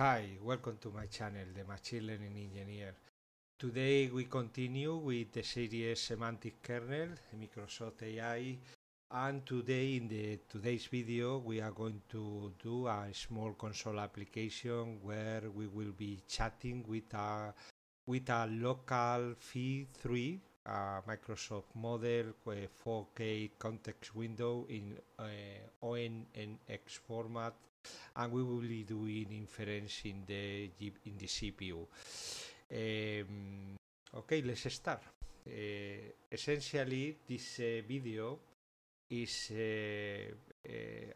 Hi, welcome to my channel, the Machine Learning Engineer. Today we continue with the series Semantic Kernel, Microsoft AI, and today in today's video we are going to do a small console application where we will be chatting with a local Phi3 Microsoft model with 4K context window in ONNX format, and we will be doing inference in the CPU. Okay, let's start. Essentially, this video is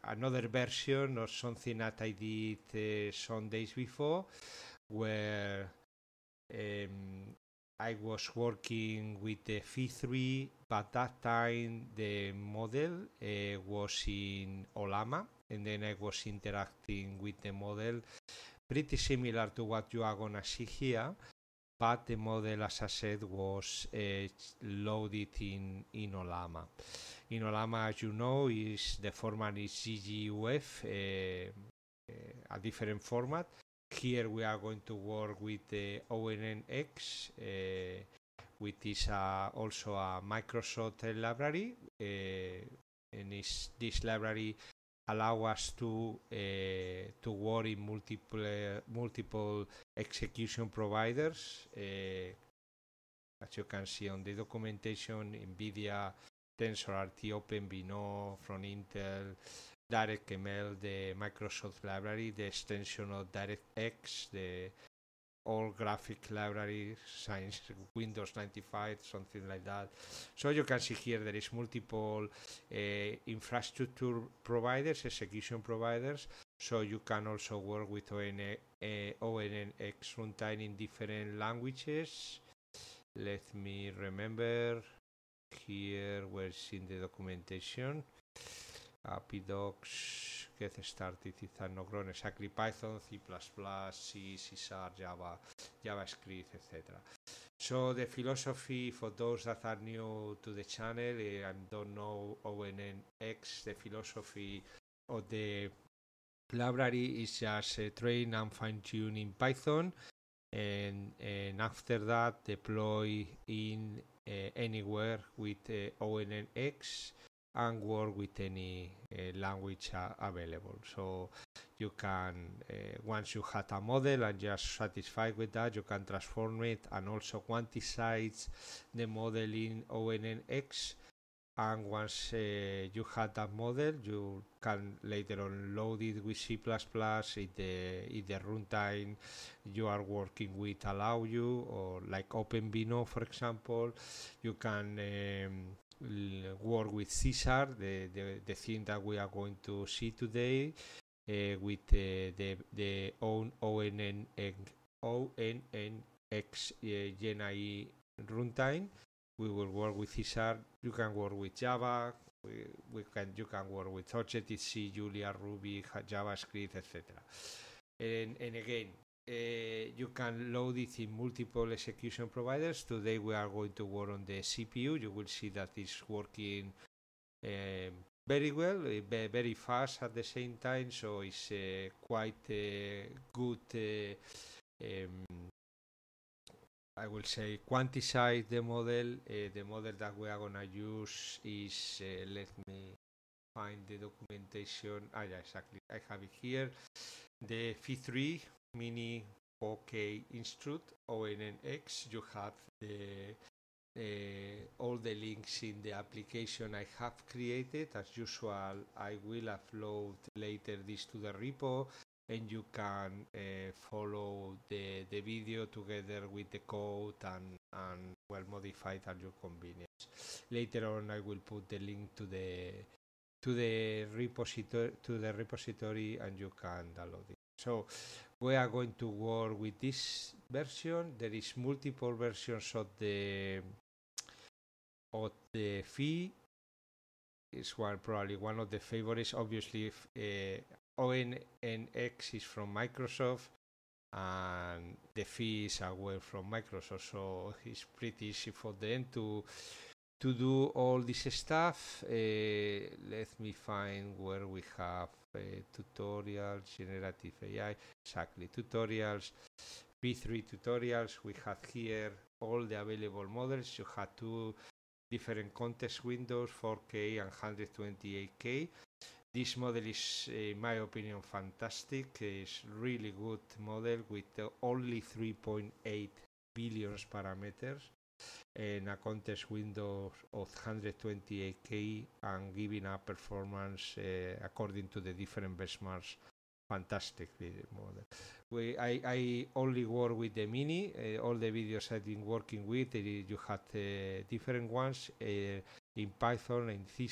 another version of something that I did some days before, where I was working with the Phi3, but that time the model was in Ollama, and then I was interacting with the model pretty similar to what you are gonna see here, but the model, as I said, was loaded in Ollama. In Ollama, as you know, is the format is GGUF, a different format. Here we are going to work with the ONNX, which is also a Microsoft library, and this library allow us to work in multiple execution providers. As you can see on the documentation, NVIDIA, TensorRT, OpenVINO, from Intel, DirectML, the Microsoft library, the extension of DirectX, the all graphic library, since Windows 95, something like that. So you can see here there is multiple infrastructure providers, execution providers, so you can also work with ONNX runtime in different languages. Let me remember here where's in the documentation. API docs, get started, it's not grown exactly Python, C++, C#, Java, JavaScript, etc. So the philosophy for those that are new to the channel and don't know ONNX, the philosophy of the library is just train and fine-tune in Python, and after that deploy in anywhere with ONNX, and work with any language available. So you can, once you have a model and you're satisfied with that, you can transform it and also quantize the model in ONNX. And once you have that model, you can later on load it with C++. If the runtime you are working with allow you, or like OpenVINO, for example, you can work with C#, the thing that we are going to see today, with the own ONNX GenAI runtime. We will work with C#. You can work with Java. You can work with Objective C, Julia, Ruby, JavaScript, etc. And again, you can load it in multiple execution providers. Today we are going to work on the CPU. You will see that it's working very well, very fast at the same time, so it's quite good, I will say, quantize the model. The model that we are going to use is, let me find the documentation. Ah, yeah, exactly, I have it here, the Phi3 Mini 4K Instruct ONNX. You have all the links in the application I have created. As usual, I will upload later this to the repo, and you can follow the video together with the code and well, modify it at your convenience. Later on, I will put the link to the repository, and you can download it. So we are going to work with this version. There is multiple versions of the Phi. It's one, probably one of the favorites. Obviously, ONNX is from Microsoft, and the Phi is away from Microsoft, so it's pretty easy for them to to do all this stuff, let me find where we have tutorials, generative AI, exactly, tutorials, P3 tutorials. We have here all the available models. You have two different context windows, 4K and 128K. This model is, in my opinion, fantastic. It's really good model with only 3.8 billion parameters in a context window of 128K and giving a performance according to the different benchmarks. Fantastically model. I only work with the mini. All the videos I've been working with, you had different ones in Python and C#,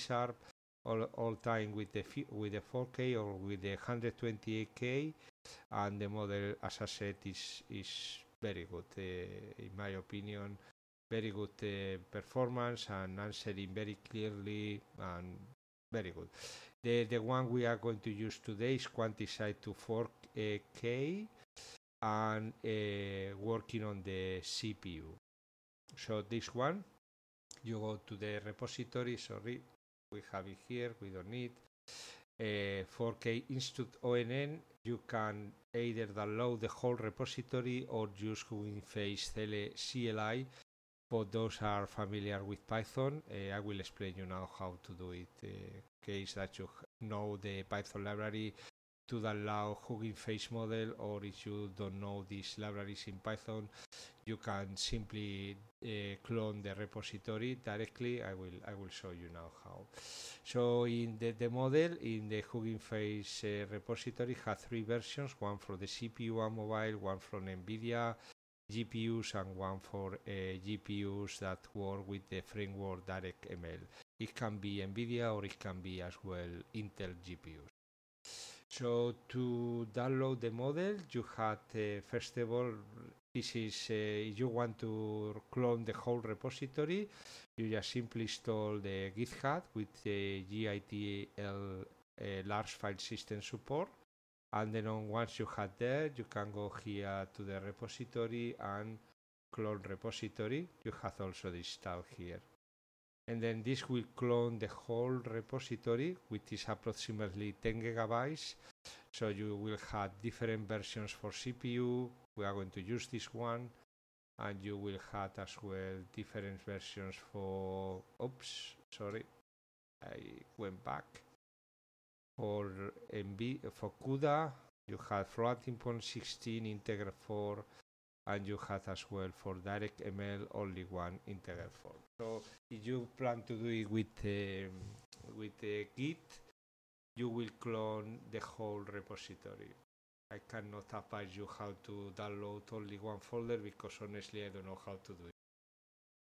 all time with the 4K or with the 128K, and the model, as I said, is very good in my opinion. Very good performance and answering very clearly and very good. The one we are going to use today is quantified to 4K and working on the CPU. So this one, you go to the repository, sorry, we have it here, we don't need. 4K Institute ONN, you can either download the whole repository or use HuggingFace CLI. But those are familiar with Python. I will explain you now how to do it in case that you know the Python library to allow HuggingFace model, or if you don't know these libraries in Python, you can simply clone the repository directly. I will show you now how. So in the model in the HuggingFace repository has three versions: one for the CPU, one mobile, one from NVIDIA GPUs, and one for GPUs that work with the framework DirectML. It can be NVIDIA or it can be as well Intel GPUs. So to download the model, you had first of all, this is if you want to clone the whole repository, you just simply install the GitHub with the GITL large file system support. And then once you have there, you can go here to the repository and clone repository. You have also this tab here. And then this will clone the whole repository, which is approximately 10 gigabytes. So you will have different versions for CPU. We are going to use this one. And you will have as well different versions for, oops, sorry, I went back. For CUDA, you have floating point 16 integer 4, and you have as well for DirectML only one integer 4. So if you plan to do it with Git, you will clone the whole repository. I cannot advise you how to download only one folder because honestly I don't know how to do it.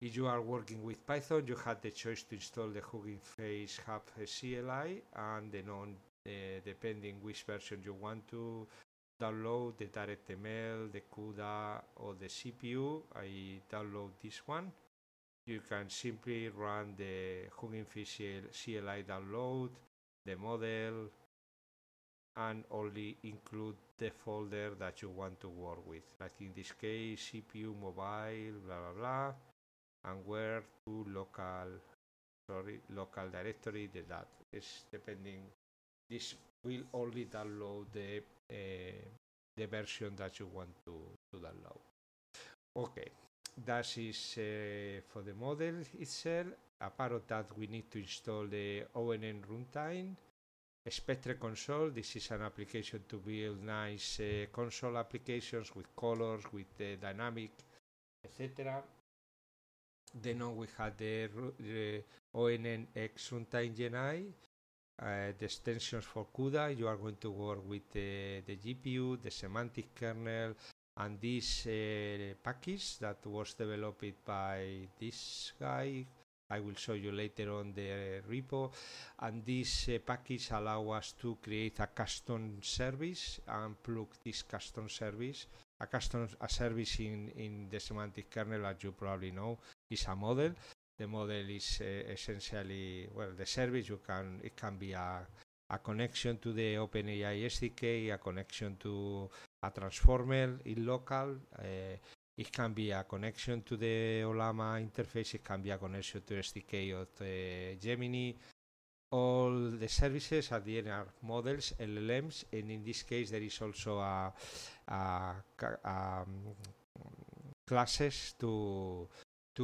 If you are working with Python, you have the choice to install the HuggingFace Hub CLI, and then on, depending which version you want to download, the DirectML, the CUDA, or the CPU. I download this one. You can simply run the HuggingFace CLI download, the model, and only include the folder that you want to work with. Like in this case, CPU, mobile, blah, blah, blah. And where to local directory, that is depending. This will only download the version that you want to download. Okay, that is for the model itself. Apart of that, we need to install the ONN runtime, Spectre console. This is an application to build nice console applications with colors, with dynamic, etc. Then on we had the ONNX Runtime GenAI, the extensions for CUDA. You are going to work with the GPU, the Semantic Kernel, and this package that was developed by this guy. I will show you later on the repo. And this package allows us to create a custom service and plug this custom service. A custom service in the Semantic Kernel, as you probably know, is a model. The model is essentially, well, the service. It can be a connection to the OpenAI SDK, a connection to a transformer in local, It can be a connection to the Ollama interface, it can be a connection to SDK of Gemini. All the services at the end are models, LLMs, and in this case there is also classes to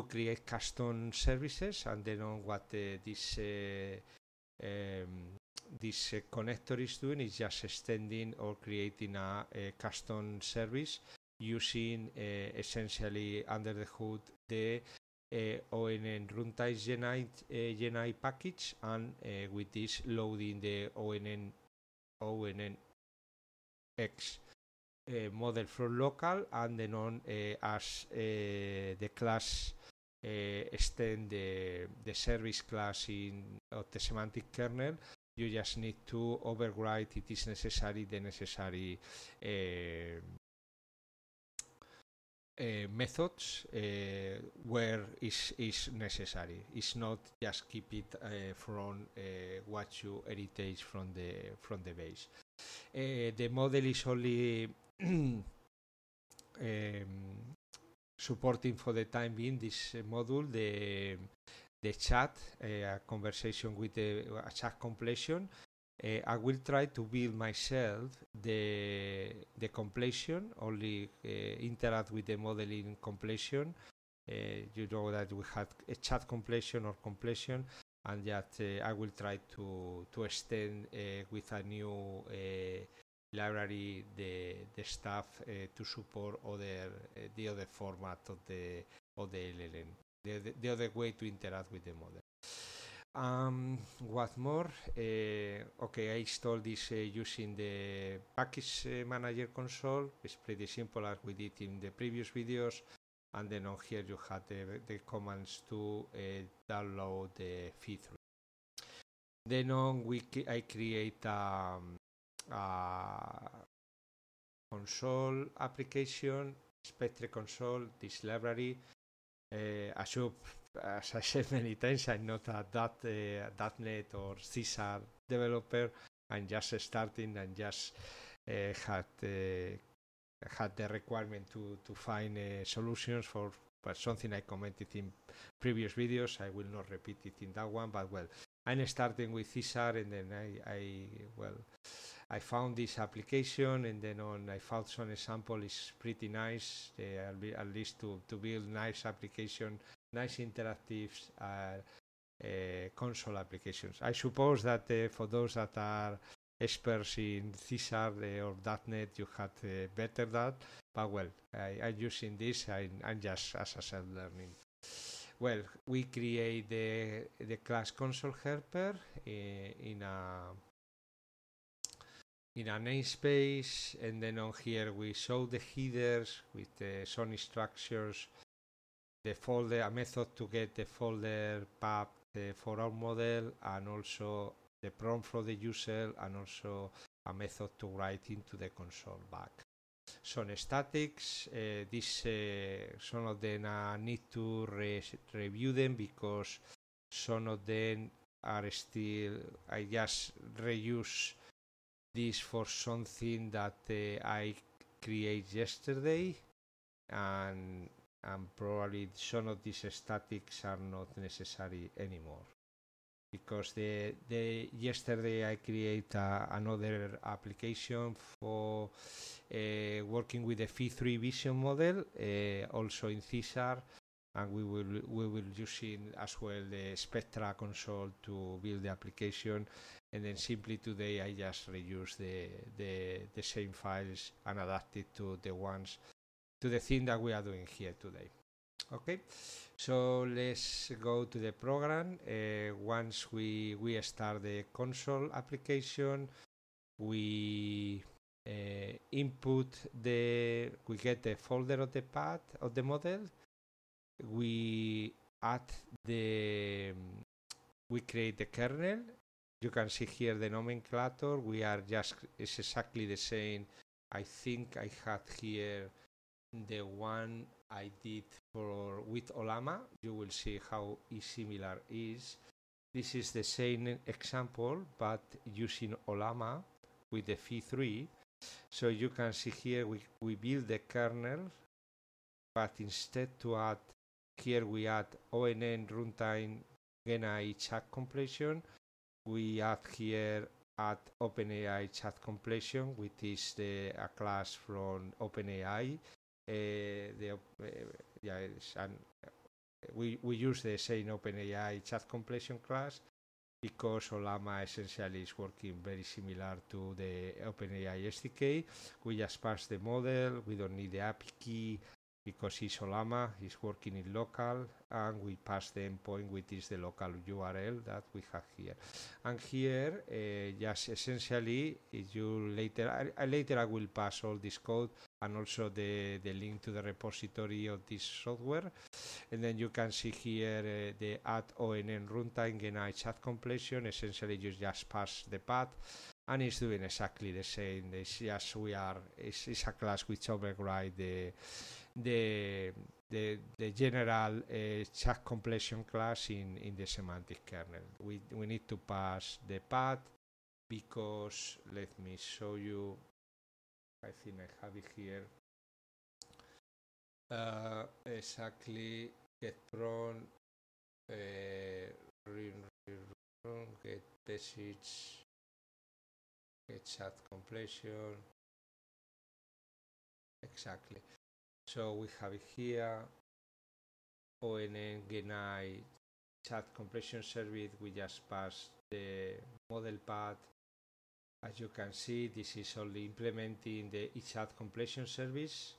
create custom services, and then on what this connector is doing is just extending or creating a custom service using essentially under the hood the ONNX Runtime GenAI package, and with this loading the ONNX model from local, and then on as the class extend the service class of the semantic kernel, you just need to override, it is necessary, the necessary methods where is necessary. It's not just keep it from what you heritage from the base. The model is only supporting for the time being this module the chat, a conversation with a chat completion. I will try to build myself the completion, only interact with the modeling completion. You know that we had a chat completion or completion, and that I will try to extend with a new library the stuff to support the other format of the LLM, the other way to interact with the model. What more? Okay, I installed this using the package manager console. It's pretty simple as we did in the previous videos, and then on here you have the commands to download the Phi3. Then on I create a console application, Spectre console, this library. As I said many times, I'm not a .NET or C# developer. I'm just starting and just had the requirement to find solutions for something I commented in previous videos. I will not repeat it in that one, but well, I'm starting with C# and then I found this application, and then I found some example is pretty nice, at least to build nice application, nice interactive console applications. I suppose that for those that are experts in C# or .NET, you had better that, but well, I'm using this. I'm just as a self-learning. Well, we create the class console helper in a namespace, and then on here we show the headers with some instructions, the folder, a method to get the folder path for our model, and also the prompt for the user, and also a method to write into the console back. Some statics, some of them I need to review them, because some of them are still, I just reuse this for something that I created yesterday, and probably some of these statics are not necessary anymore, because yesterday I created another application for working with the Phi3 Vision model, also in C#, and we will using as well the Spectre console to build the application, and then simply today I just reuse the same files and adapt it to the ones to the thing that we are doing here today. Okay, so let's go to the program. Once we start the console application, we we get the folder of the path of the model. We create the kernel. You can see here the nomenclature. It's exactly the same. I think I had here the one I did with Ollama. You will see how similar it is. This is the same example, but using Ollama with the Phi3. So you can see here we build the kernel, but instead to add, here we add ONNX Runtime GenAI chat completion. We add here at OpenAI chat completion, which is a class from OpenAI. We use the same OpenAI chat completion class because Ollama essentially is working very similar to the OpenAI SDK. We just pass the model, we don't need the API key because it's Ollama, it's working in local, and we pass the endpoint, which is the local URL that we have here. And here, just essentially, if you later I will pass all this code and also the link to the repository of this software. And then you can see here the add ONN runtime GenAI chat completion. Essentially, you just pass the path, and it's doing exactly the same. It's just it's a class which overrides the general chat completion class in the semantic kernel. We need to pass the path because let me show you. I think I have it here. Exactly, get prone, get message, get chat completion. Exactly. So we have it here. ONN GenAI chat completion service. We just pass the model path. As you can see, this is only implementing the chat completion service.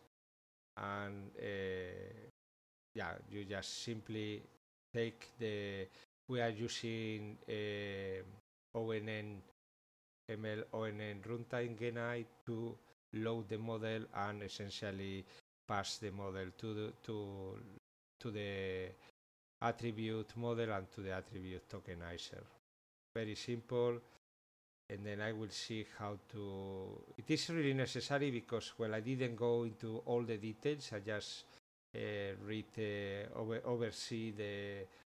And yeah, you just simply take the, we are using ONN runtime GenAI to load the model and essentially pass the model to the attribute model and to the attribute tokenizer. Very simple. And then I will see how to... It is really necessary because, well, I didn't go into all the details. I just oversee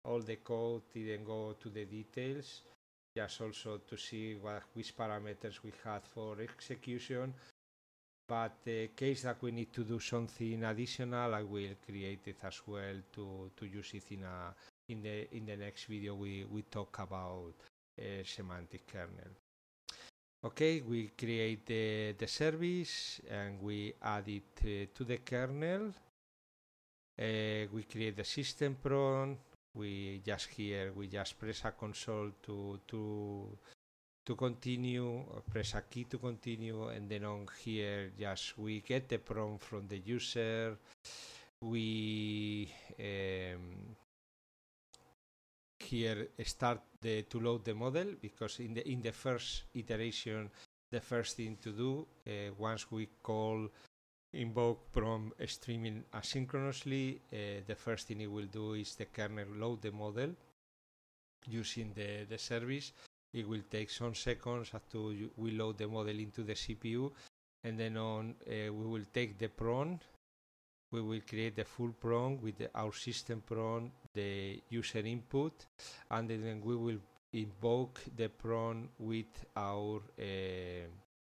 all the code, didn't go to the details. Just also to see which parameters we had for execution. But the case that we need to do something additional, I will create it as well to use it in the next video. We talk about semantic kernel. Okay, we create the service and we add it to the kernel. We create the system prompt. We just press a console to continue, or press a key to continue, and then on here just we get the prompt from the user. We here start to load the model because in the first iteration, the first thing to do once we invoke prompt streaming asynchronously, the first thing it will do is the kernel load the model using the service. It will take some seconds after we load the model into the CPU, and then on we will take the prompt. We will create the full prompt with our system prompt, the user input, and then we will invoke the prompt with our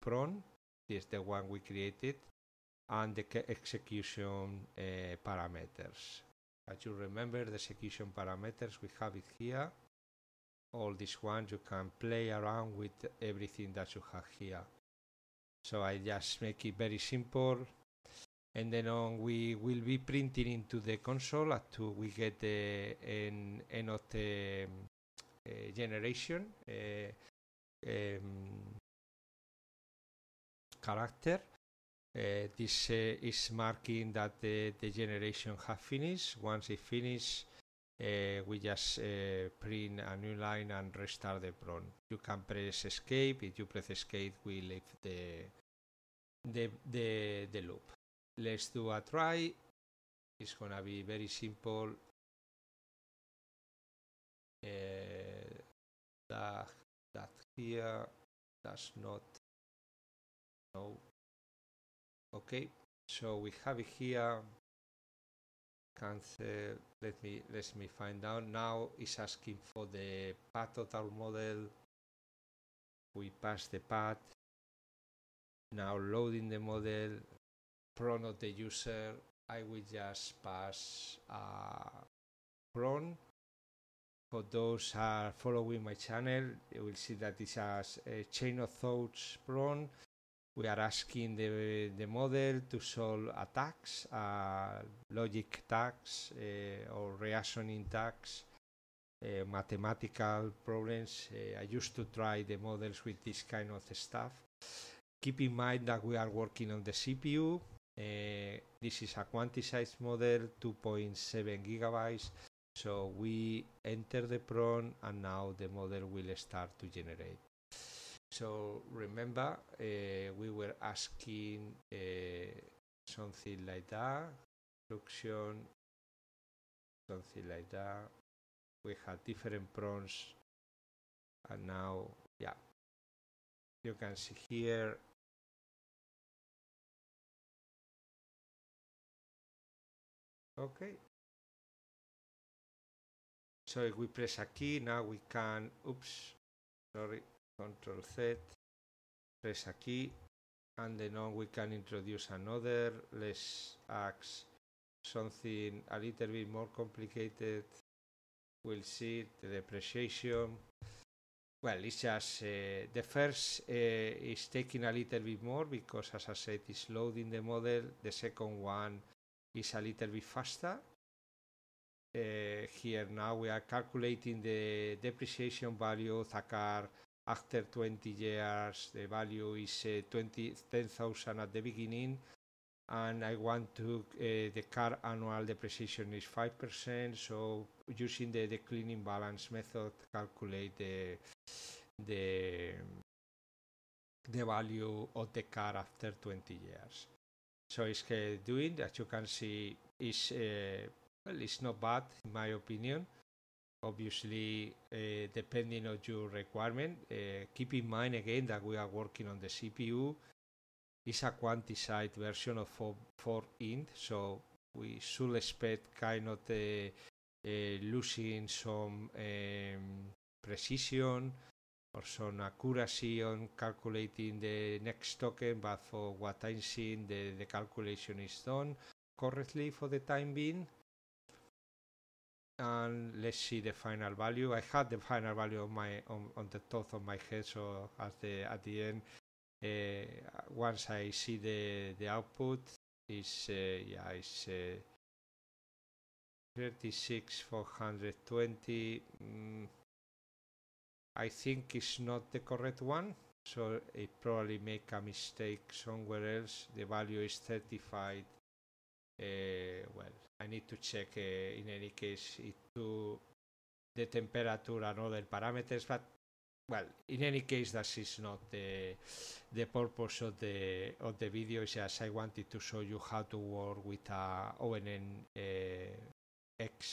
prompt. This is the one we created, and the execution parameters. As you remember, the execution parameters, we have it here. All this one, you can play around with everything that you have here. So I just make it very simple. And then on, we will be printing into the console until we get the end of the generation character. This is marking that the generation has finished. Once it finishes, we just print a new line and restart the prompt. You can press escape. If you press escape, we leave the loop. Let's do a try. It's gonna be very simple. That here does not. No. Okay, so we have it here. Cancel. Let me find out. Now it's asking for the path of our model. We pass the path. Now loading the model. Prompt of the user, I will just pass cron. For those who are following my channel, you will see that this is a chain of thoughts prompt. We are asking the model to solve attacks, logic tags, or reasoning tags, mathematical problems. I used to try the models with this kind of stuff. Keep in mind that we are working on the CPU. This is a quantized model, 2.7 gigabytes. So we enter the prompt and now the model will start to generate. So remember, we were asking something like that, instruction, something like that. We had different prompts and now, yeah, you can see here. Okay. So if we press a key, now we can, oops, sorry, Control Z, press a key, and then on we can introduce another. Let's ask something a little bit more complicated. We'll see the depreciation. Well, it's just the first is taking a little bit more because, as I said, it's loading the model. The second one is a little bit faster. Here now we are calculating the depreciation value of a car after 20 years. The value is 10,000 at the beginning, and I want to the car annual depreciation is 5%. So using the declining balance method, calculate the value of the car after 20 years. So it's doing that. You can see is. Well, it's not bad in my opinion. Obviously, depending on your requirement, keep in mind again that we are working on the CPU. It's a quantized version of 4int, so we should expect kind of losing some precision or some accuracy on calculating the next token, but for what I'm seeing, the calculation is done correctly for the time being. And let's see the final value. I had the final value on my on the top of my head, so at the end, once I see the output is yeah, it's 36,420. I think it's not the correct one, so it probably make a mistake somewhere else. The value is 35. Well, I need to check in any case it to the temperature and other parameters, but well, in any case, that is not the purpose of the video. It's just I wanted to show you how to work with a ONNX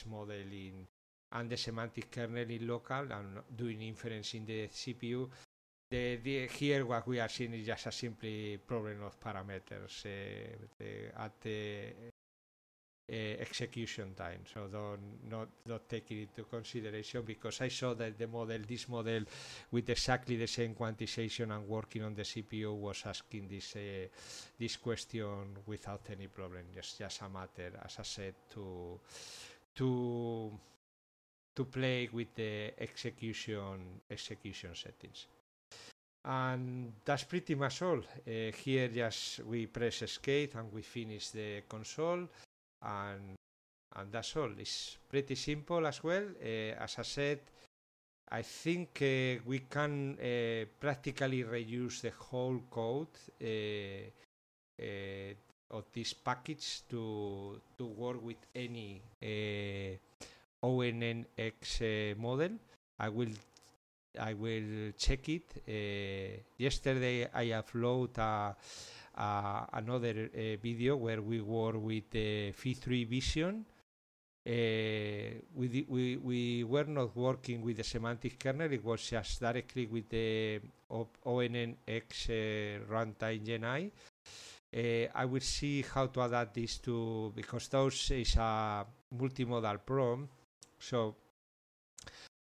model in and the semantic kernel in local and doing inference in the CPU. Here what we are seeing is just a simple problem of parameters at the execution time, so don't take it into consideration, because I saw that this model with exactly the same quantization and working on the CPU was asking this question without any problem. It's just a matter, as I said, to play with the execution settings. And that's pretty much all. Here just we press escape and we finish the console, and that's all. It's pretty simple as well. As I said, I think we can practically reuse the whole code of this package to work with any ONNX model. I will check it. Yesterday I uploaded another video where we work with Phi3 Vision. We were not working with the semantic kernel. It was just directly with the ONNX Runtime GenAI. I will see how to adapt this to, because those is a multimodal prompt. So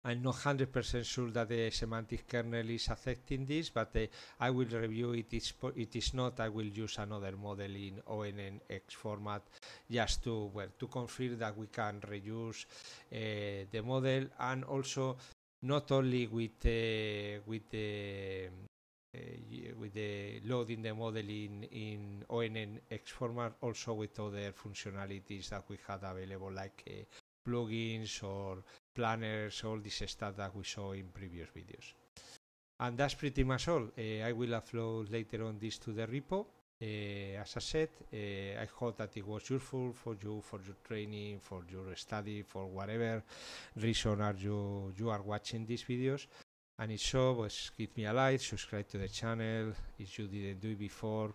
I'm not 100% sure that the semantic kernel is affecting this, but I will review it. It is not. I will use another model in ONNX format just to confirm that we can reuse the model, and also not only with the loading the model in ONNX format, also with other functionalities that we had available, like plugins or planners, all this stuff that we saw in previous videos. And that's pretty much all. I will upload later on this to the repo. As I said, I hope that it was useful for you, for your training, for your study, for whatever reason are you are watching these videos. And if so, pues give me a like, subscribe to the channel if you didn't do it before,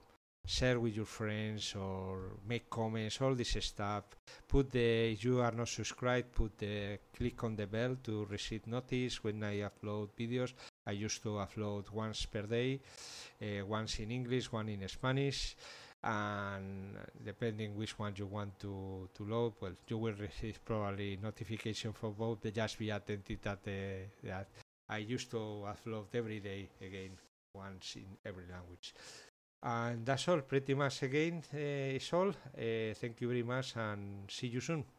share with your friends or make comments, all this stuff. If you are not subscribed, click on the bell to receive notice when I upload videos. I used to upload once per day, once in English, one in Spanish, and depending which one you want to load, well, you will receive probably notification for both. Just be attentive that I used to upload every day again, once in every language. And that's all, pretty much again, is all. Thank you very much and see you soon.